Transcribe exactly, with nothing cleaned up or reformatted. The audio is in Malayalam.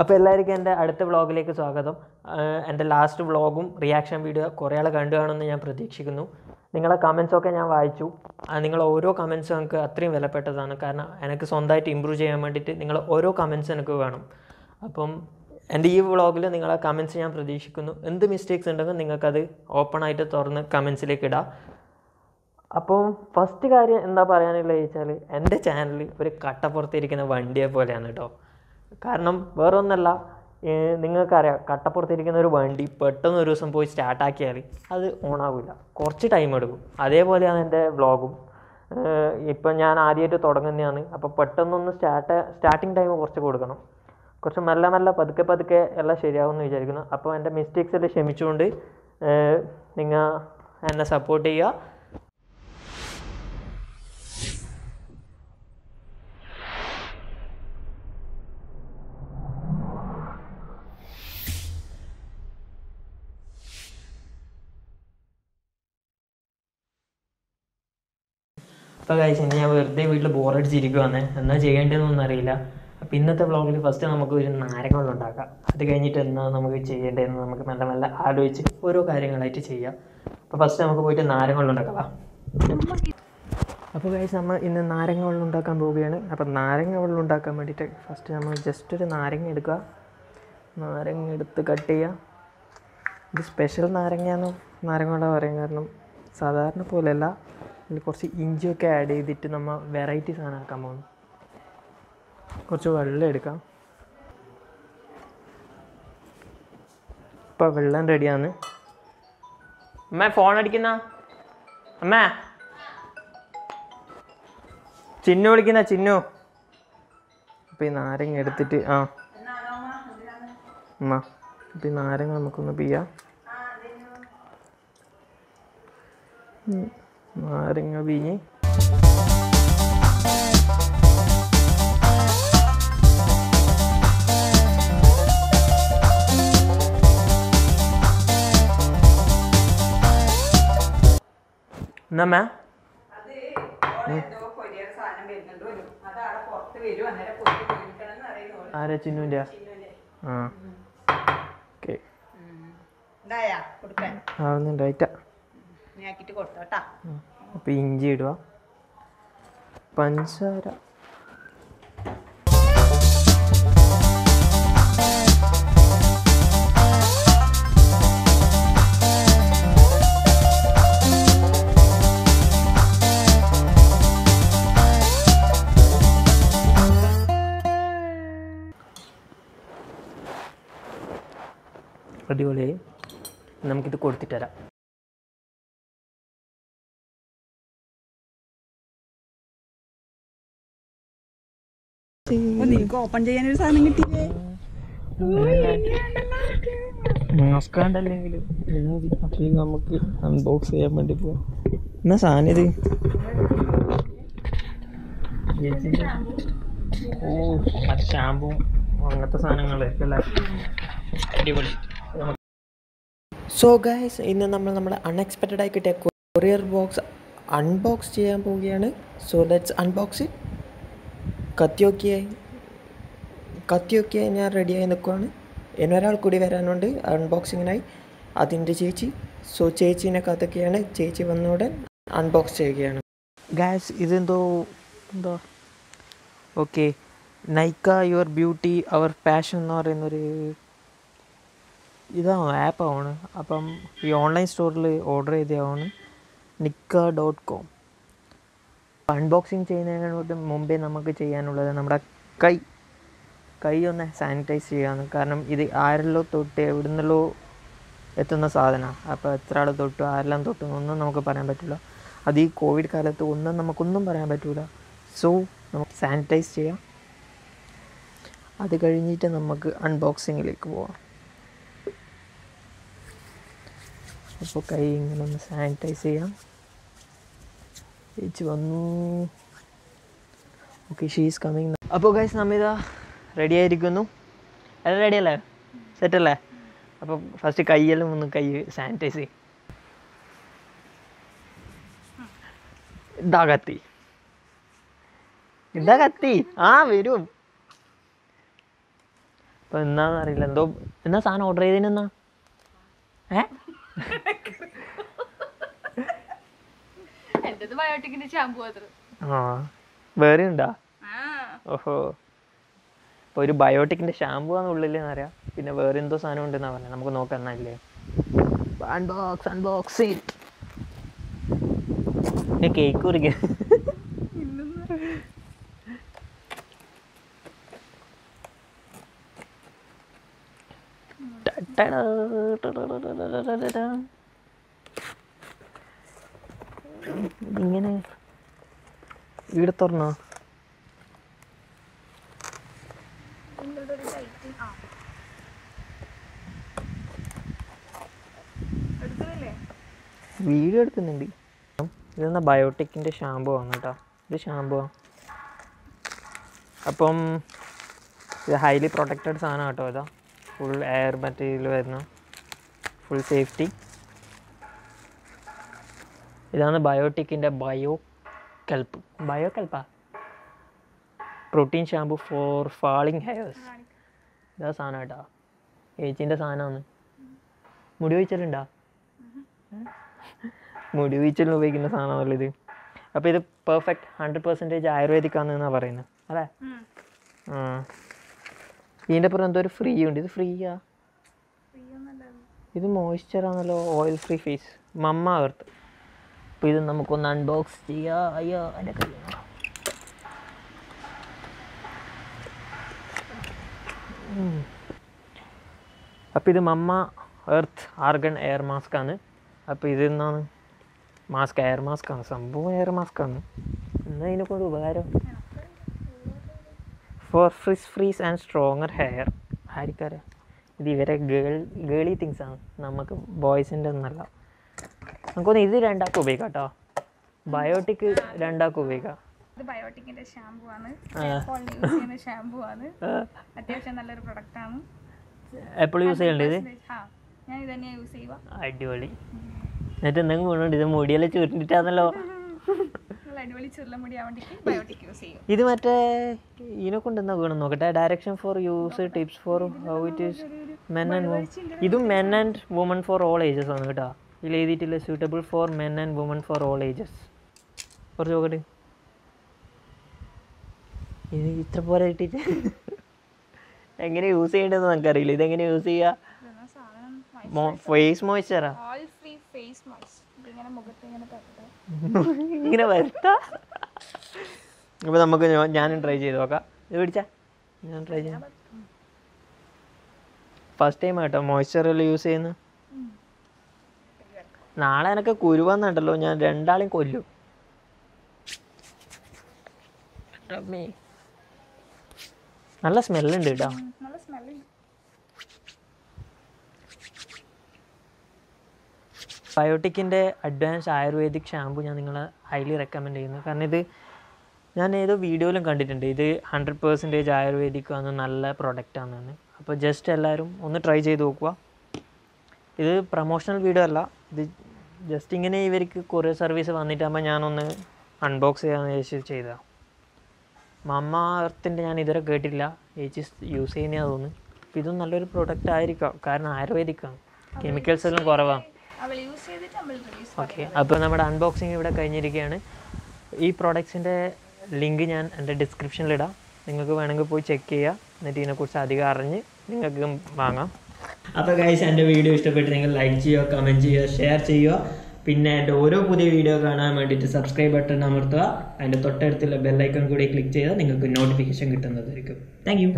അപ്പോൾ എല്ലാവർക്കും എൻ്റെ അടുത്ത വ്ളോഗിലേക്ക് സ്വാഗതം. എൻ്റെ ലാസ്റ്റ് വ്ളോഗും റിയാക്ഷൻ വീഡിയോ കുറേ ആൾ കണ്ടു കാണുമെന്ന് ഞാൻ പ്രതീക്ഷിക്കുന്നു. നിങ്ങളെ കമൻസൊക്കെ ഞാൻ വായിച്ചു. നിങ്ങൾ ഓരോ കമൻസും എനിക്ക് അത്രയും വിലപ്പെട്ടതാണ്. കാരണം എനിക്ക് സ്വന്തമായിട്ട് ഇമ്പ്രൂവ് ചെയ്യാൻ വേണ്ടിയിട്ട് നിങ്ങൾ ഓരോ കമൻസ് എനിക്ക് വേണം. അപ്പം എൻ്റെ ഈ വ്ളോഗിൽ നിങ്ങളെ കമൻസ് ഞാൻ പ്രതീക്ഷിക്കുന്നു. എന്ത് മിസ്റ്റേക്സ് ഉണ്ടെങ്കിൽ നിങ്ങൾക്കത് ഓപ്പണായിട്ട് തുറന്ന് കമൻസിലേക്ക് ഇടാം. അപ്പോൾ ഫസ്റ്റ് കാര്യം എന്താ പറയാനുള്ളത് ചോദിച്ചാൽ, എൻ്റെ ചാനൽ ഒരു കട്ടപ്പുറത്തിരിക്കുന്ന വണ്ടിയെ പോലെയാണ് കേട്ടോ. കാരണം വേറൊന്നല്ല, നിങ്ങൾക്കറിയാം കട്ടപ്പുറത്തിരിക്കുന്ന ഒരു വണ്ടി പെട്ടെന്ന് ഒരു ദിവസം പോയി സ്റ്റാർട്ടാക്കിയാൽ അത് ഓണാകില്ല, കുറച്ച് ടൈം എടുക്കും. അതേപോലെയാണ് എൻ്റെ വ്ളോഗും. ഇപ്പം ഞാൻ ആദ്യമായിട്ട് തുടങ്ങുന്നതാണ്. അപ്പോൾ പെട്ടെന്നൊന്ന് സ്റ്റാർട്ട് സ്റ്റാർട്ടിങ് ടൈം കുറച്ച് കൊടുക്കണം. കുറച്ച് മെല്ലെ മെല്ലെ പതുക്കെ പതുക്കെ എല്ലാം ശരിയാവുമെന്ന് വിചാരിക്കുന്നു. അപ്പോൾ എൻ്റെ മിസ്റ്റേക്സ് എല്ലാം ക്ഷമിച്ചുകൊണ്ട് നിങ്ങൾ എന്നെ സപ്പോർട്ട് ചെയ്യുക. ഇപ്പോൾ കഴിച്ച് ഞാൻ വെറുതെ വീട്ടിൽ ബോറടിച്ചിരിക്കുവാണ്. എന്നാ ചെയ്യേണ്ടതെന്നൊന്നും അറിയില്ല. അപ്പോൾ ഇന്നത്തെ വ്ളോഗിൽ ഫസ്റ്റ് നമുക്ക് ഒരു നാരങ്ങവെള്ളം ഉണ്ടാക്കാം. അത് കഴിഞ്ഞിട്ട് എന്നാ നമുക്ക് ചെയ്യേണ്ടതെന്ന് നമുക്ക് നല്ല നല്ല ആലോചിച്ച് ഓരോ കാര്യങ്ങളായിട്ട് ചെയ്യാം. അപ്പോൾ ഫസ്റ്റ് നമുക്ക് പോയിട്ട് നാരങ്ങവെള്ളം ഉണ്ടാക്കാം. അപ്പോൾ കഴിച്ച് നമ്മൾ ഇന്ന് നാരങ്ങവെള്ളം ഉണ്ടാക്കാൻ പോവുകയാണ്. അപ്പോൾ നാരങ്ങവെള്ളം ഉണ്ടാക്കാൻ വേണ്ടിയിട്ട് ഫസ്റ്റ് നമ്മൾ ജസ്റ്റ് ഒരു നാരങ്ങ എടുക്കുക. നാരങ്ങ എടുത്ത് കട്ട് ചെയ്യുക. ഇത് സ്പെഷ്യൽ നാരങ്ങയാണോ നാരങ്ങവെള്ളം പറയാൻ കാരണം സാധാരണ പോലെയല്ല. അതിൽ കുറച്ച് ഇഞ്ചിയൊക്കെ ആഡ് ചെയ്തിട്ട് നമ്മൾ വെറൈറ്റി സാധനമാക്കാൻ പോകുന്നു. കുറച്ച് വെള്ളം എടുക്കാം. ഇപ്പം വെള്ളം റെഡിയാണ്. അമ്മ ഫോൺ അടിക്കുന്ന അമ്മ ചിന്നു വിളിക്കുന്ന ചിന്നു. അപ്പം ഈ നാരങ്ങ എടുത്തിട്ട് ആ അമ്മ അപ്പം ഈ നാരങ്ങ നമുക്കൊന്ന് പിയാം. നാരങ്ങ വീഞ്ഞ് എന്നാ ആരാ ചിന്നുവിൻ്റെ ആ ഓക്കെ ആവുന്നുണ്ടായിട്ട. അപ്പം ഇഞ്ചി ഇടുക, പഞ്ചസാര, അടിപൊളിയായി. നമുക്കിത് കൊടുത്തിട്ട് തരാം. ഓപ്പൺ ചെയ്യാനൊരു സാധനം കിട്ടിയില്ലേ? നമുക്ക് അൺബോക്സ് ചെയ്യാൻ വേണ്ടി പോവാം. എന്നാ സാധനം ഇത് ഓ ഷാമ്പൂ അങ്ങനത്തെ സാധനങ്ങളെ അല്ലേ? അടിപൊളി. സോ ഗൈസ്, ഇന്ന് നമ്മൾ നമ്മുടെ അൺഎക്സ്പെക്റ്റഡ് ആയി കിട്ടിയ കൊറിയർ ബോക്സ് അൺബോക്സ് ചെയ്യാൻ പോവുകയാണ്. So let's unbox it. കത്തിയൊക്കെയായി കത്തിയൊക്കെയായി ഞാൻ റെഡിയായി നിൽക്കുവാണ്. എന്നൊരാൾ കൂടി വരാനുണ്ട് അൺബോക്സിങ്ങിനായി, അതിൻ്റെ ചേച്ചി. സോ ചേച്ചീനെ കാത്തൊക്കെയാണ്. ചേച്ചി വന്നോടെ അൺബോക്സ് ചെയ്യുകയാണ്. ഗാസ് ഇതെന്തോ എന്തോ okay Nykaa your beauty our passion എന്ന് പറയുന്നൊരു ഇതാ ആപ്പാണ്. അപ്പം ഈ ഓൺലൈൻ സ്റ്റോറിൽ ഓർഡർ ചെയ്തതാണ് നിക്ക ഡോട്ട് കോം. അൺബോക്സിങ് ചെയ്യുന്നതിനോട് മുമ്പേ നമുക്ക് ചെയ്യാനുള്ളത് നമ്മുടെ കൈ കൈ ഒന്ന് സാനിറ്റൈസ് ചെയ്യാമെന്ന്. കാരണം ഇത് ആരെല്ലോ തൊട്ട് എവിടെ നിന്നല്ലോ എത്തുന്ന സാധനമാണ്. അപ്പോൾ എത്ര ആൾ തൊട്ടു ആരെല്ലാം തൊട്ടു ഒന്നും നമുക്ക് പറയാൻ പറ്റില്ല. അത് ഈ കോവിഡ് കാലത്ത് ഒന്നും നമുക്കൊന്നും പറയാൻ പറ്റില്ല. സോ നമുക്ക് സാനിറ്റൈസ് ചെയ്യാം. അത് കഴിഞ്ഞിട്ട് നമുക്ക് അൺബോക്സിങ്ങിലേക്ക് പോവാം. അപ്പോൾ കൈ ഇങ്ങനെ ഒന്ന് സാനിറ്റൈസ് ചെയ്യാം. ചേച്ചി വന്നു. Okay she is coming. അപ്പോൾ ഗൈസ് നമ്മിതാ റെഡി ആയിരിക്കുന്നു. എല്ലാം റെഡി അല്ലേ? സെറ്റല്ലേ? അപ്പോൾ ഫസ്റ്റ് കൈയെല്ലാം ഒന്ന് കൈ സാനിറ്റൈസ് ചെയ്യും. ഇതാ കത്തി ഇതാ കത്തി ആ വരും. അപ്പോൾ എന്താണെന്ന് അറിയില്ല, എന്തോ എന്നാ സാധനം ഓർഡർ ചെയ്തതിനെന്നാ ഏ ആ വേറെ ഉണ്ടാ? ഓഹോ, അപ്പോൾ ഒരു ബയോട്ടിക്കിൻ്റെ ഷാമ്പൂ ആണ് ഉള്ളിലെന്ന് അറിയാം, പിന്നെ വേറെ എന്തോ സാധനം ഉണ്ടെന്നാണ് പറഞ്ഞത്. നമുക്ക് നോക്കാം എന്നല്ലേ. അൺബോക്സ് അൺബോക്സ് കേക്ക് കുറിക്കാൻ ഇങ്ങനെ ഇവിടെ തുറന്നോ? വീഡിയോ എടുക്കുന്നുണ്ട്. ഇതെന്നാ ബയോട്ടിക്കിൻ്റെ ഷാമ്പു ആണ് കേട്ടോ, ഇത് ഷാമ്പു. അപ്പം ഇത് ഹൈലി പ്രൊട്ടക്റ്റഡ് സാധനം കേട്ടോ, ഇതാ ഫുൾ എയർ മെറ്റീരിയൽ വരുന്നു, ഫുൾ സേഫ്റ്റി. ഇതാണ് ബയോട്ടിക്കിൻ്റെ bio kelp, bio kelp protein shampoo for falling hairs. ഇതാ സാധനം കേട്ടോ, ഏച്ചീൻ്റെ സാധനമാണ്. മുടി ഒഴിച്ചിലുണ്ടോ? മുടി വീച്ചലിന് ഉപയോഗിക്കുന്ന സാധനമാണല്ലോ ഇത്. അപ്പോൾ ഇത് പെർഫെക്റ്റ് ഹൺഡ്രഡ് പെർസെൻറ്റേജ് ആയുർവേദിക്കാന്നാണ് പറയുന്നത് അല്ലേ? ആ, ഇതിൻ്റെ പുറം എന്തോ ഒരു ഫ്രീ ഉണ്ട്. ഇത് ഫ്രീയാ? ഇത് മോയ്സ്ചറാണല്ലോ, ഓയിൽ ഫ്രീ ഫേസ് മമ്മ അകർത്ത്. അപ്പോൾ ഇത് നമുക്കൊന്ന് അൺബോക്സ് ചെയ്യാം. അയ്യോ എൻ്റെ കയ്യിൽ അപ്പോൾ ഇത് മമ്മ എർത്ത് ആർഗൺ എയർ മാസ്ക്കാണ്. അപ്പോൾ ഇതെന്നാണ്? മാസ്ക്, എയർ മാസ്ക്കാണ് സംഭവം, എയർ മാസ്ക്കാണ്. എന്നാൽ ഇതിനെക്കൊണ്ട് ഉപകാരം for frizz free and stronger hair. ആയിരിക്കാരാ ഇത്? ഇവരെ ഗേൾ ഗേളി തിങ്സാണ്, നമുക്ക് ബോയ്സിൻ്റെ ഒന്നല്ല. നമുക്കൊന്ന് ഇത് രണ്ടാക്കും ഉപയോഗിക്കാം കേട്ടോ, ബയോട്ടിക് രണ്ടാക്കും ഉപയോഗിക്കാം. ബയോട്ടിക്കിൻ്റെ ഷാമ്പൂ ആണ്, ഷാമ്പൂ ആണ്, അത്യാവശ്യം നല്ലൊരു പ്രൊഡക്റ്റാണ്. എപ്പോഴും യൂസ് ചെയ്യേണ്ടത് ഇത്? അടിപൊളി. എന്നിട്ട് എന്തെങ്കിലും കൊണ്ടുണ്ട് ഇത് മുടിയെല്ലാം ചുരുണ്ടിട്ടാണല്ലോ. ഇത് മറ്റേ ഇതിനെ കൊണ്ട് എന്താ വീണം നോക്കട്ടെ. Direction for use, tips for how it is men and women. ഇതും men and women for all ages ആണ് കേട്ടോ. ഇതിൽ എഴുതിയിട്ടില്ല suitable for men and women for all ages. കുറച്ച് നോക്കട്ടെ, ഇത് ഇത്ര പോലെ കിട്ടിയിട്ട് എങ്ങനെ യൂസ് ചെയ്യേണ്ടതെന്ന് നമുക്കറിയില്ല. ഇതെങ്ങനെ യൂസ് ചെയ്യുക? ഫേസ് മോയ്സ്ചറാ ഇങ്ങനെ വരുത്താ. അപ്പോൾ നമുക്ക് ഞാനും ട്രൈ ചെയ്ത് നോക്കാം. ഇത് പിടിച്ചാ, ഞാൻ ട്രൈ ചെയ്യാം. ഫസ്റ്റ് ടൈം ആട്ടോ മോയ്സ്ചറെല്ലാം യൂസ് ചെയ്യുന്നു. നാളെ എനിക്ക് കുരുവന്നുണ്ടല്ലോ, ഞാൻ രണ്ടാളെയും കൊല്ലും. നല്ല സ്മെല്ലുണ്ട് കേട്ടോ. ബയോട്ടിക്കിൻ്റെ അഡ്വാൻസ് ആയുർവേദിക് ഷാമ്പൂ ഞാൻ നിങ്ങളെ ഹൈലി റെക്കമെൻഡ് ചെയ്യുന്നു. കാരണം ഇത് ഞാൻ ഏതോ വീഡിയോയിലും കണ്ടിട്ടുണ്ട്, ഇത് ഹൺഡ്രഡ് പെർസെൻറ്റേജ് ആയുർവേദിക് ആണ്, നല്ല പ്രൊഡക്റ്റാണെന്ന്. അപ്പോൾ ജസ്റ്റ് എല്ലാവരും ഒന്ന് ട്രൈ ചെയ്ത് നോക്കുക. ഇത് പ്രൊമോഷണൽ വീഡിയോ അല്ല, ഇത് ജസ്റ്റ് ഇങ്ങനെ ഇവർക്ക് കൊറിയർ സർവീസ് വന്നിട്ടാകുമ്പോൾ ഞാനൊന്ന് അൺബോക്സ് ചെയ്യാമെന്ന് വിചാരിച്ച് ചെയ്തതാണ്. മമ്മ എർത്തിൻ്റെ ഞാൻ ഇതുവരെ കേട്ടില്ല, ഏച്ചി യൂസ് ചെയ്യുന്ന തോന്നുന്നു. അപ്പോൾ ഇതും നല്ലൊരു പ്രൊഡക്റ്റ് ആയിരിക്കാം, കാരണം ആയുർവേദിക്കാണ്, കെമിക്കൽസ് എല്ലാം കുറവാണ്. ഓക്കെ, അപ്പോൾ നമ്മുടെ അൺബോക്സിങ് ഇവിടെ കഴിഞ്ഞിരിക്കുകയാണ്. ഈ പ്രോഡക്ട്സിൻ്റെ ലിങ്ക് ഞാൻ എൻ്റെ ഡിസ്ക്രിപ്ഷനിലിടാം, നിങ്ങൾക്ക് വേണമെങ്കിൽ പോയി ചെക്ക് ചെയ്യുക. എന്നിട്ട് ഇതിനെക്കുറിച്ച് അധികം അറിഞ്ഞ് നിങ്ങൾക്ക് വാങ്ങാം. അപ്പോൾ ഗൈസ്, എൻ്റെ വീഡിയോ ഇഷ്ടപ്പെട്ട് നിങ്ങൾ ലൈക്ക് ചെയ്യുക, കമൻറ്റ് ചെയ്യുക, ഷെയർ ചെയ്യുക. പിന്നെ എൻ്റെ ഓരോ പുതിയ വീഡിയോ കാണാൻ വേണ്ടിയിട്ട് സബ്സ്ക്രൈബ് ബട്ടൺ അമർത്തുക. അതിൻ്റെ തൊട്ടടുത്തുള്ള ബെൽ ഐക്കൺ കൂടി ക്ലിക്ക് ചെയ്താൽ നിങ്ങൾക്ക് നോട്ടിഫിക്കേഷൻ കിട്ടുന്നതായിരിക്കും. Thank U.